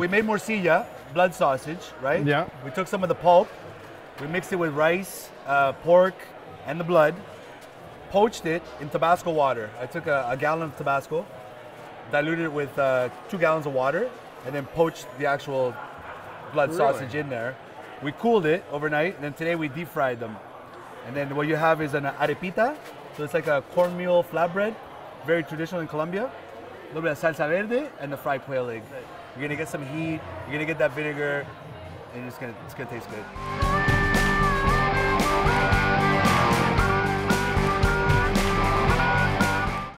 we made morcilla, blood sausage, right? Yeah. We took some of the pulp, we mixed it with rice, pork, and the blood, poached it in Tabasco water. I took a gallon of Tabasco, diluted it with 2 gallons of water, and then poached the actual blood sausage in there. We cooled it overnight, and then today we deep fried them. And then what you have is an arepita, so it's like a cornmeal flatbread, very traditional in Colombia. A little bit of salsa verde and the fried quail egg. You're gonna get some heat, you're gonna get that vinegar, and it's gonna taste good.